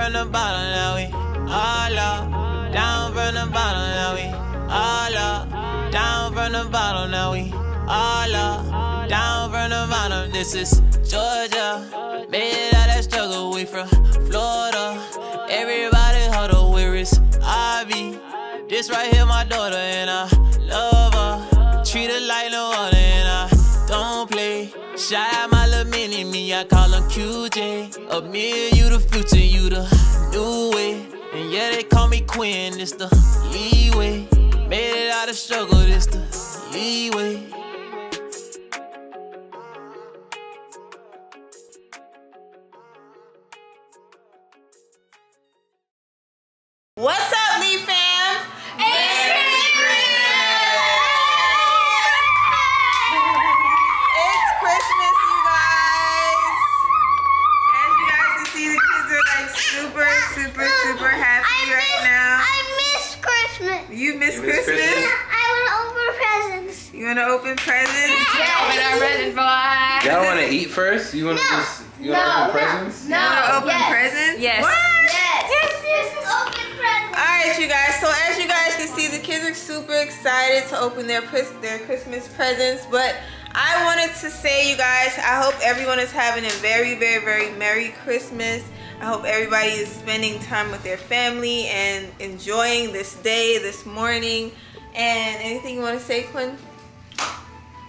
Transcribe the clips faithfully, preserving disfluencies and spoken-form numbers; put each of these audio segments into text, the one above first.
from the bottom, now we all up. Down from the bottom, now we all up. Down from the bottom, now we all up. Down from the bottom, this is Georgia. Made it out that struggle, we from Florida. Everybody huddle, where is Ivy? This right here my daughter and I love her. Treat her like no other and I don't play. Shout out my little mini me, I call him Q J. Up near you the future, you the new way. And yeah, they call me Quinn, it's the leeway. Made it out of struggle, it's the leeway. What's up, Lee fam? Hey, it's Christmas, you guys. As you guys can see, the kids are like super, super, super happy I right miss, now. I miss Christmas. You miss, you miss Christmas? Christmas? Yeah, I want to open presents. You want to open presents? Yeah, open our present box. Y'all want to eat first? You want to no. just you want to no. open presents? No. You want to open yes. presents? Yes. What? Yes. Yes. Yes. Open presents. All right, you guys. So as you guys can see, the kids are super excited to open their their Christmas presents. But I wanted to say, you guys, I hope everyone is having a very, very, very Merry Christmas. I hope everybody is spending time with their family and enjoying this day, this morning. And anything you want to say, Quinn?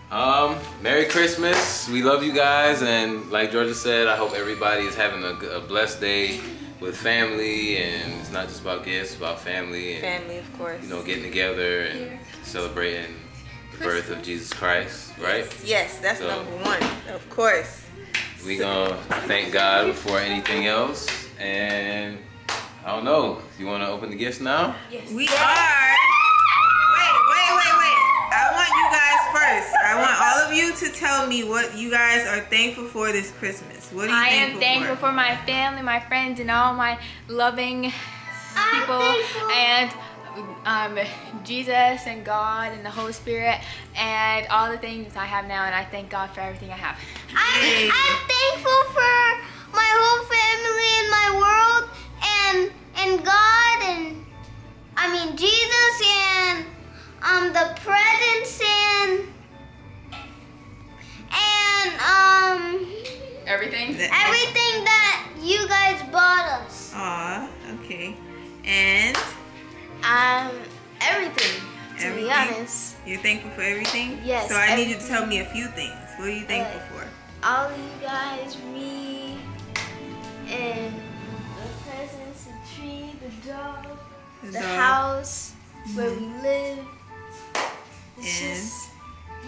Um, Merry Christmas. We love you guys. And like Georgia said, I hope everybody is having a, a blessed day with family, and it's not just about gifts, it's about family and family, of course. You know, getting together and yeah. celebrating the birth of Jesus Christ, right? Yes, yes, that's so, number one, of course. We gonna thank God before anything else, and I don't know. You wanna open the gifts now? Yes, we are. Wait, wait, wait, wait. I want you guys first. I want all of you to tell me what you guys are thankful for this Christmas. What are you I thankful for? I am thankful for? for my family, my friends, and all my loving people, and um, Jesus and God and the Holy Spirit and all the things I have now, and I thank God for everything I have. I, I'm thankful for my whole family and my world and, and God and, I mean, Jesus and um the presents and and um everything everything that you guys bought us. Aw, okay. And um everything, to everything? be honest. You're thankful for everything? Yes. So I everything. need you to tell me a few things. What are you thankful uh, for? All of you guys, me and the presents, the tree, the dog, the, the dog. house where we live. It's just,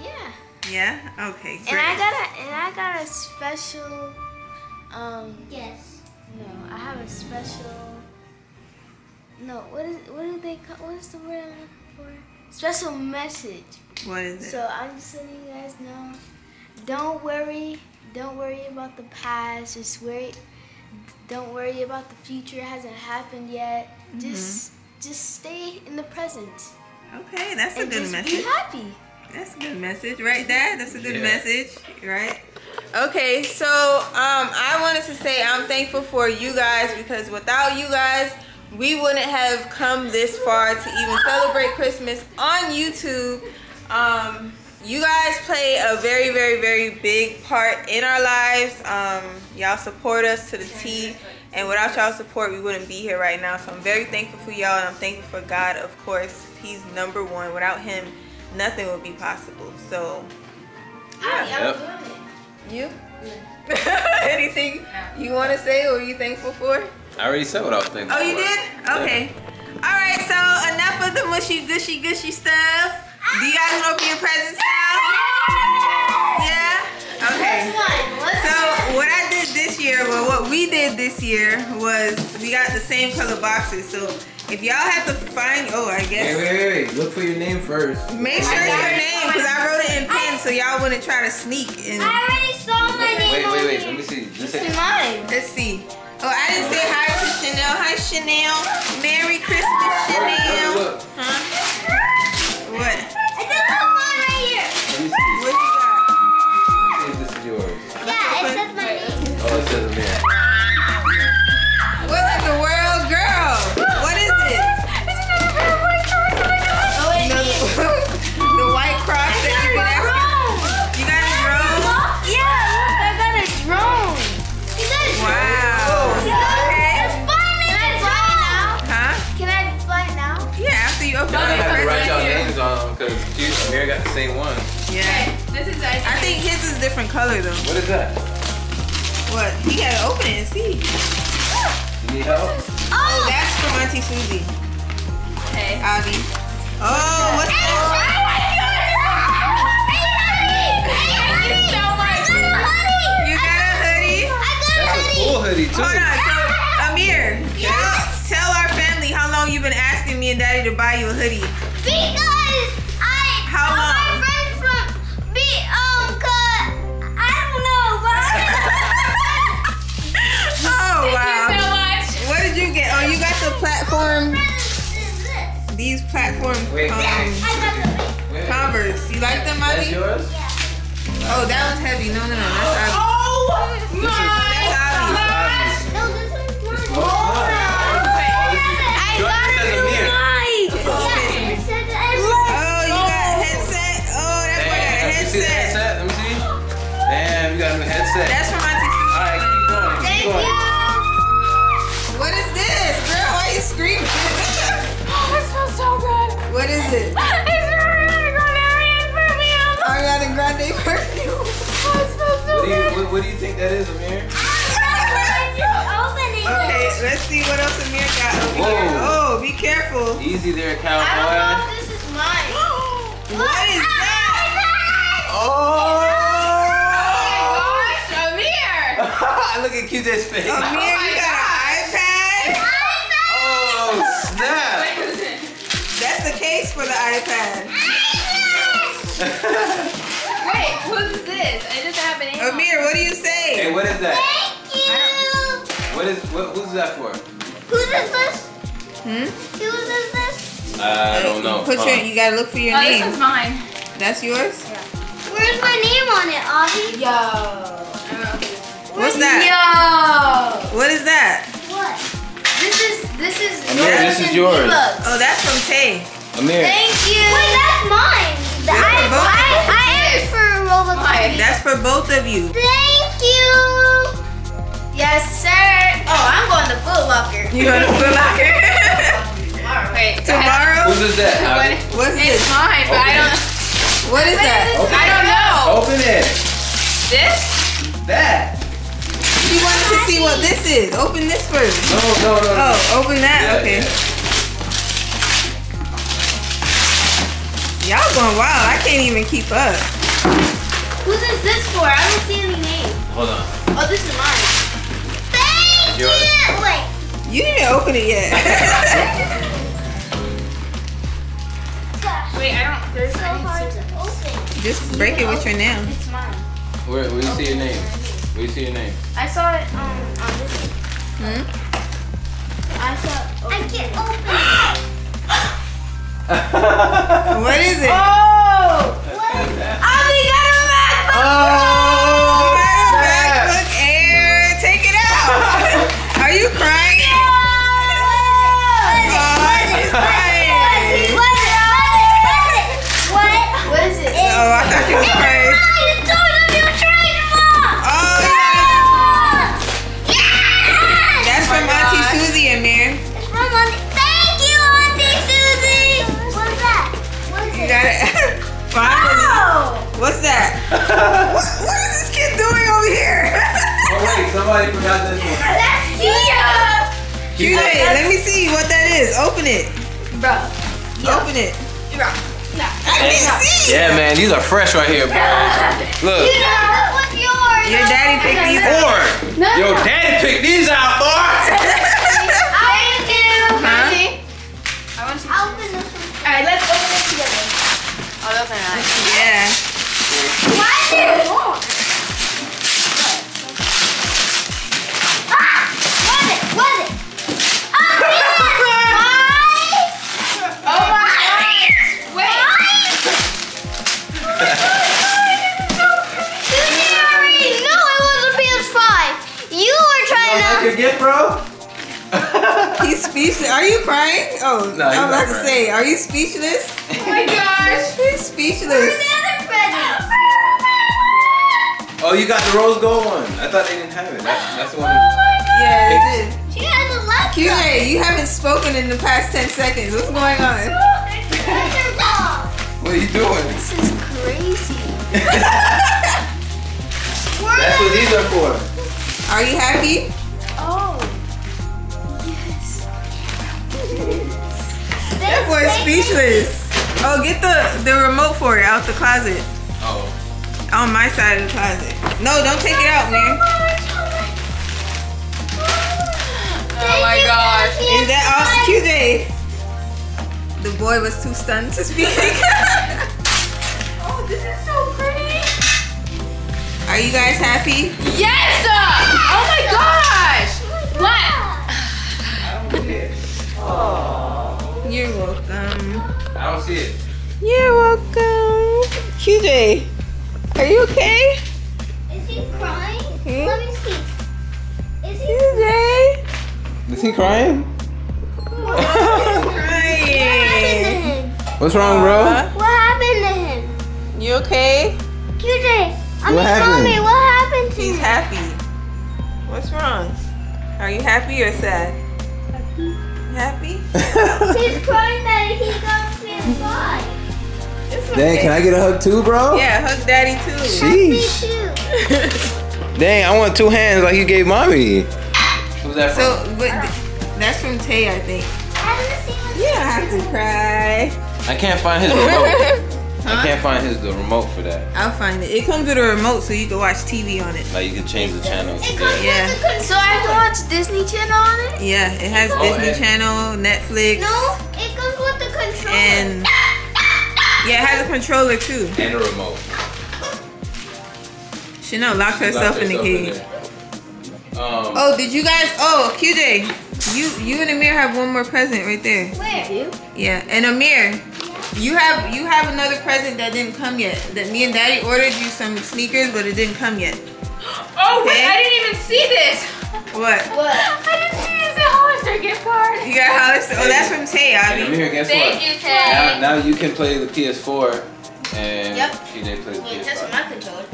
yeah. Yeah. Okay. Great. And I got a and I got a special. Um, yes. No, I have a special. No, what is what do they call? What is the word I'm looking for? Special message. What is it? So I'm just letting you guys know. Don't worry. Don't worry about the past. Just worry. Don't worry about the future. It hasn't happened yet. Mm-hmm. Just just stay in the present. Okay, that's and a good message. Be happy. That's a good message, right, Dad? That's a good yeah. message, right? Okay, so um, I wanted to say I'm thankful for you guys, because without you guys, we wouldn't have come this far to even celebrate Christmas on YouTube. Um, you guys play a very, very, very big part in our lives. Um, y'all support us to the T. And without y'all's support, we wouldn't be here right now. So I'm very thankful for y'all, and I'm thankful for God, of course. He's number one. Without him, nothing would be possible. So, yeah. Yep. You? Yeah. Anything you want to say or you thankful for? I already said what I was thankful for. Oh, you for. did? Okay. Yeah. All right, so enough of the mushy, gushy, gushy stuff. Do you guys want to open your presents now? Yeah? Okay. So what I did this year, well, what we did this year was we got the same color boxes. So if y'all have to find, oh, I guess. Wait, wait, wait, look for your name first. Make sure it's your name, because I wrote it in pen, so y'all wouldn't try to sneak. And I already saw my name. Wait, wait, wait, let me see. This is mine. Let's see. Oh, I didn't say hi to Chanel. Hi, Chanel. Merry Christmas, Chanel. Look, look. Huh? What? I think I have mine right here. Let me see. What you got? Yeah, it says my name. Oh, it says a man. What in the same one. Yeah. Hey, this is actually I think his is a different color though. What is that? What? He gotta open it and see. You need help? Oh, oh, that's from Auntie Susie. Hey. Avi. Oh, what's that? Hoodie too. Hold on, so Amir, yes. tell, tell our family how long you've been asking me and Daddy to buy you a hoodie. Because I, how long? My friends from me, um, cause I don't know. Oh wow! Thank you so much. What did you get? Oh, you got the platform. These platform wait, um, wait. Converse. You like them, Abby? Yours? Yeah. Oh, that one's heavy. No, no, no. That's Abby. Oh my! Oh, oh, I got a new light. Oh, you got a headset? Oh, that's why I got a headset. Let me see the headset. Let me see. Damn, you got a new headset. That's from my T V. All right, keep going. Keep Thank going. You. What is this? Girl, why are you screaming? Oh, it smells so good. What is it? It's Ariana Grande perfume. Ariana Grande perfume. Oh, it smells so what do you, good. What, what do you think that is, Amir? Okay, let's see what else Amir got over here. Oh, be careful. Easy there, cowboy. I don't know if this is mine. What, what is oh that? Oh! Oh my gosh, Amir! Look at Q J's face. Amir, oh you got gosh. an iPad? iPad? Oh, snap! That's the case for the iPad. iPad! Wait, who's this? I just have an iPad. Amir, what do you say? Hey, what is that? What is, what, who's that for? Who does this? Hmm? Who does this? Uh, I don't know. Put your, you gotta look for your oh, name. Oh, this is mine. That's yours? Yeah. Where's my name on it, Avi? Yo. What's that? Yo. What is that? What? This is, this is Amir, this is yours. Books. Oh, that's from Tay. Amir. Thank you. Wait, that's mine. That's I, for both I, I, I am for Robocop. That's for both of you. Thank you. Yes, sir. Oh, I'm going to Foot Locker. You going to Foot Locker? Tomorrow. Wait, tomorrow? Who's is that? What, what's it's this? It's mine, but Open I don't know. What is what that? Is I it. don't know. Open it. This? That. She wanted to see what this is. Open this first. No, no, no. no. Oh, open that? Yeah, okay. Y'all yeah. going wild. I can't even keep up. Who's is this for? I don't see any name. Hold on. Oh, this is mine. Yours. Wait. You didn't open it yet. Gosh. Wait, I don't. It's so hard to open. Just break it with your nail. It's mine. Where? Where you see your name? Where you see your name? I saw it um on this one. Hmm. I saw. I can't open it. What is it? Oh. What is that? Oh, we got a MacBook. Oh. Are you crying? No! Oh, she's crying. What is it? What? What is it? Oh, I thought you were crying. It's mine! It's your trademark! Oh, yeah! Yeah! That's from Auntie Susie, Amir. It's from Auntie. Thank you, Auntie Susie! What's that? What is it? You got it. Finally. What's that? What, what is this kid doing over here? Oh, wait, somebody forgot this one. Yeah. Q J, oh, let me see what that is. Open it. Bro. Yeah. Open it. Bro. No. I can't see. Yeah, man, these are fresh right here, bro. Look. You know, what's yours? Your daddy picked these out. Or, no, no. your daddy picked these out, boy. Thank you. Huh? I want you to open this one. All right, let's open it together. I'll open it. Yeah. Why is it warm? Get, bro? He's speechless. Are you crying? Oh, no, I'm about to say, are you speechless? Oh my gosh. He's speechless. Where's the other presents? Oh, you got the rose gold one. I thought they didn't have it. That's, that's the one. Oh my gosh. Yeah, they did. She had the laptop. Q J, you haven't spoken in the past ten seconds. What's going on? What are you doing? This is crazy. That's what these are for. Are you happy? Oh. Yes. That boy's speechless. Oh, get the, the remote for it out the closet. Oh. On my side of the closet. No, don't take it out, man. Oh my gosh. Is that all? Q J. The boy was too stunned to speak. Oh, this is so pretty. Are you guys happy? Yes! Oh my gosh! What? I don't see it. Oh. You're welcome. I don't see it. You're welcome. Q J, are you okay? Is he crying? Hmm? Let me see. Is he Q J? Crying? Is he crying? What's wrong, bro? Uh, what happened to him? You okay? Q J, I'm what happened? Me, what happened to He's him? He's happy. What's wrong? Are you happy or sad? Happy. Happy? He's crying that he got P S five. It's okay. Dang, can I get a hug too, bro? Yeah, hug daddy too. Sheesh. Too. Dang, I want two hands like you gave mommy. Who's that from? So, but oh. That's from Tay, I think. You don't have to cry. I can't find his remote. Huh? I can't find his the remote for that. I'll find it. It comes with a remote so you can watch T V on it. Like you can change the channel. It comes yeah. With a so I can watch Disney Channel on it? Yeah, it has oh, Disney and... Channel, Netflix. No, it comes with the controller. And yeah, it has a controller too. And a remote. Chanel locked she herself locked in the cage. In um, oh, did you guys? Oh, Q J, you you and Amir have one more present right there. Where? Yeah, and Amir. You have you have another present that didn't come yet. That me and Daddy ordered you some sneakers, but it didn't come yet. Oh okay? Wait, I didn't even see this. What? What? I didn't see this at Hollister gift card. You got Hollister. Oh, that's from Tay, Abby. Hey, here, guess Thank what? you, Tay. Now, now you can play the P S four, and yep. Q J plays the Wait, P S five. That's my controller.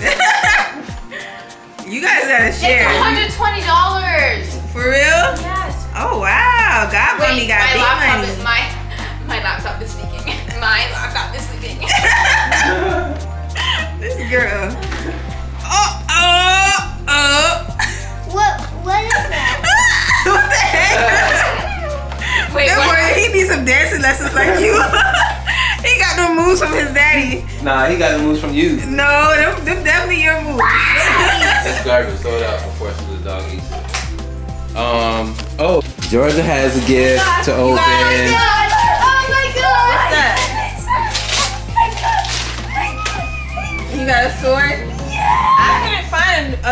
You guys gotta share. It's one hundred twenty dollars. For real? Yes. Oh wow, God, Wait, mommy got my big laptop money. Is my my laptop is speaking. Mine, I got this again. This girl. Oh, oh, oh. What, what is that? What the heck? Wait, Don't what? worry, he needs some dancing lessons like you. He got no moves from his daddy. Nah, he got the moves from you. No, them, them definitely your moves. That's garbage. Throw it out before the dog eats it. Um, oh. Georgia has a gift oh to open. Oh You got a sword? Yeah. I couldn't find a,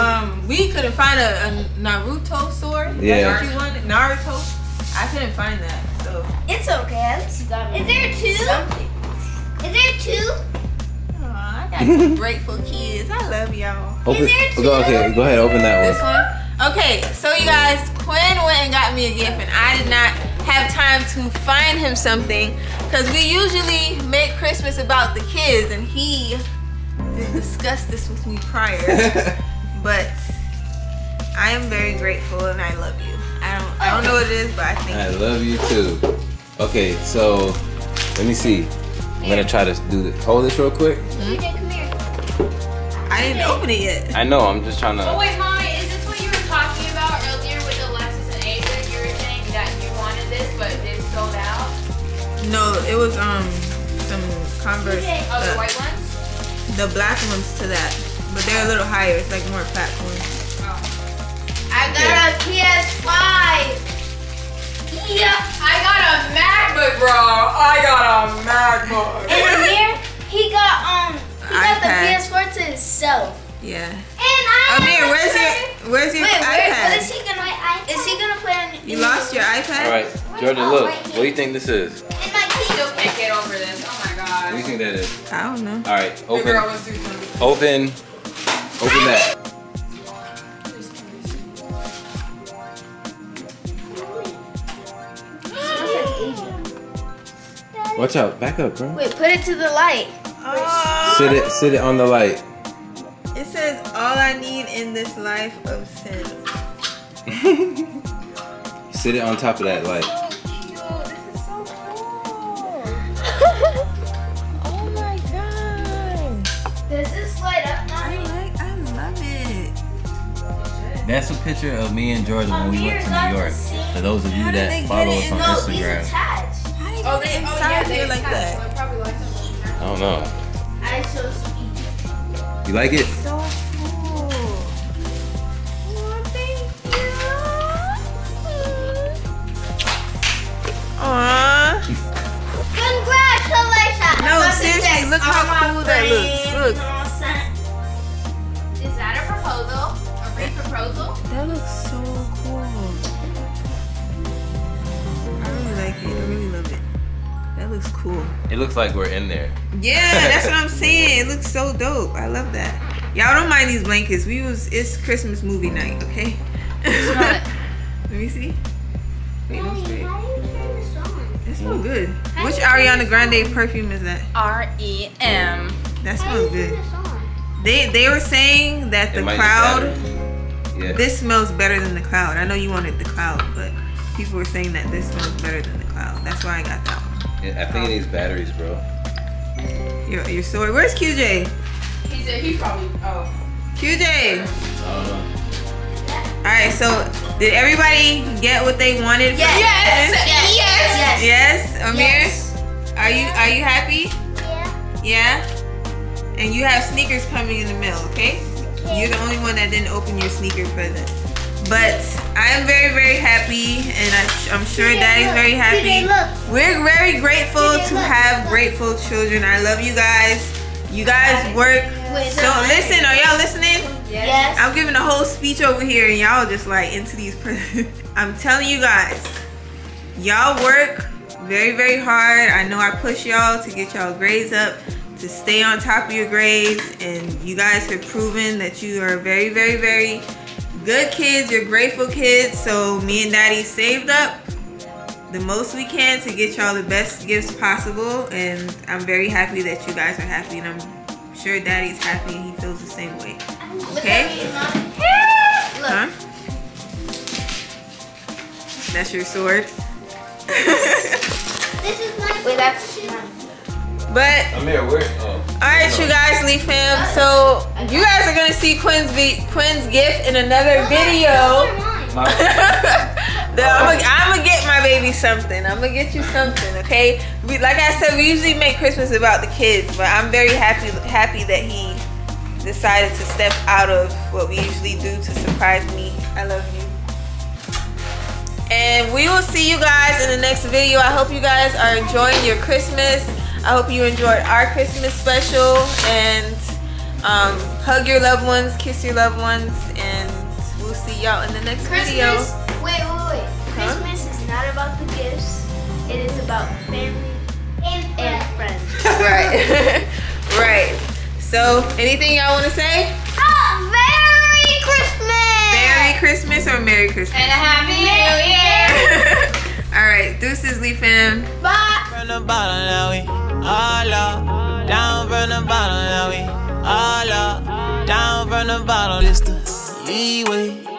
um, we couldn't find a, a Naruto sword. Yeah. That you wanted. Naruto. I couldn't find that, so. It's okay. Is there two? Something. Is there two? Oh, I got some grateful kids. I love y'all. Is there two? Go, okay, go ahead, open that one. This one? Okay, so you guys, Quinn went and got me a gift, and I did not have time to find him something because we usually make Christmas about the kids, and he did discuss this with me prior. But I am very grateful and I love you. I don't I don't know what it is, but I think I love you too. Okay, so let me see. I'm gonna try to do this. Hold this real quick. Mm-hmm. Come here. I didn't okay. open it yet. I know. I'm just trying to. Oh wait, mommy, is this what you were talking about earlier with Alexis and Asia? You were saying that you wanted this, but it sold out. No, it was um some Converse. Okay. Oh, the white ones? The black ones to that. But they're a little higher. It's like more platform. Oh. I got yeah. a P S five. Yeah. I got a MacBook, bro. I got a MacBook. And Amir, he got um he got the P S four to himself. Yeah. And I Amir, where's your where's your Wait, iPad? Where, is he gonna iPad? Is he gonna play on You lost your iPad? Alright, Jordan, look. Right what do you think this is? And my key still can't get over this. Oh my god. What do you think that is? I don't know. Alright, open. The girl was doing something. Open. Open that. Watch out, back up, bro. Wait, put it to the light. Oh. Sit it sit it on the light. It says all I need in this life of sin. Sit it on top of that light. Oh, this is so cool. Oh my god. That's a picture of me and Georgia when we went to New York. For those of you that follow us on Instagram. Oh, they inside here like that. I don't know. You like it? So cool. Oh, thank you. Aww. Congratulations! No, seriously, look how cool that looks. Look. Is that a proposal? A re-proposal? That looks so cool. I really like it. I really love it. That looks cool. It looks like we're in there. Yeah, that's what I'm saying. It looks so dope. I love that. Y'all don't mind these blankets. We was it's Christmas movie night, okay? Let me see. Wait, no, straight. It smells good. Which Ariana Grande perfume is that? R E M. That smells good. They they were saying that the cloud, yeah. This smells better than the cloud. I know you wanted the cloud, but people were saying that this smells better than the cloud. That's why I got that one. Yeah, I think it needs batteries, bro. Your, your story. Where's Q J? He's a, he's probably, oh. Q J! Uh, Alright, so did everybody get what they wanted? Yes. Yes. Yes. Yes. Yes. Yes. Amir, yes. Are you are you happy? Yeah. Yeah. And you have sneakers coming in the mail, okay? okay? You're the only one that didn't open your sneaker present. But I am very very happy, and I, I'm sure Daddy's look. very happy. We're very grateful to look. have look. grateful children. I love you guys. You guys work. Wait, so listen, are y'all listening? Yes. I'm giving a whole speech over here and y'all just like into these presents. I'm telling you guys, y'all work very, very hard. I know I push y'all to get y'all grades up, to stay on top of your grades. And you guys have proven that you are very, very, very good kids. You're grateful kids. So me and Daddy saved up the most we can to get y'all the best gifts possible. And I'm very happy that you guys are happy. And I'm sure Daddy's happy and he feels the same way. Okay. Huh? That's your sword. This is my Wait, that's But I'm here, where? Oh. Alright you guys, Leaf fam. So you guys are gonna see Quinn's Quinn's gift in another video. I'm gonna get my baby something. I'm gonna get you something, okay? We, like I said, we usually make Christmas about the kids, but I'm very happy happy that he decided to step out of what we usually do to surprise me. I love you. And we will see you guys in the next video. I hope you guys are enjoying your Christmas. I hope you enjoyed our Christmas special. And um, hug your loved ones, kiss your loved ones, and we'll see y'all in the next Christmas, video. Wait, wait, wait. Huh? Christmas is not about the gifts. It is about family and, and friends. Right. Right. So, anything y'all want to say? Oh, Merry Christmas! Merry Christmas or Merry Christmas? And a Happy New Year! Alright, deuces, Leaf fam. Bye! From the bottom now we all up. Down from the bottom now we all up. Down from the bottom. It's the leeway.